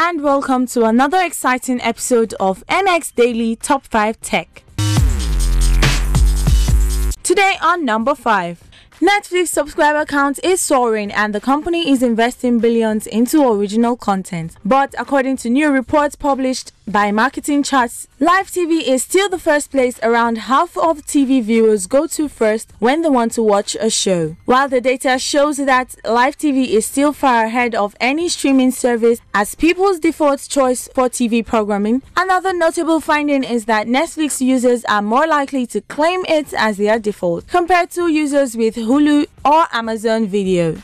and welcome to another exciting episode of NX Daily Top 5 Tech. Today on number 5. Netflix subscriber count is soaring and the company is investing billions into original content. But according to new reports published by Marketing Charts, live TV is still the first place around half of TV viewers go to first when they want to watch a show. While the data shows that live TV is still far ahead of any streaming service as people's default choice for TV programming, another notable finding is that Netflix users are more likely to claim it as their default compared to users with Hulu or Amazon Video.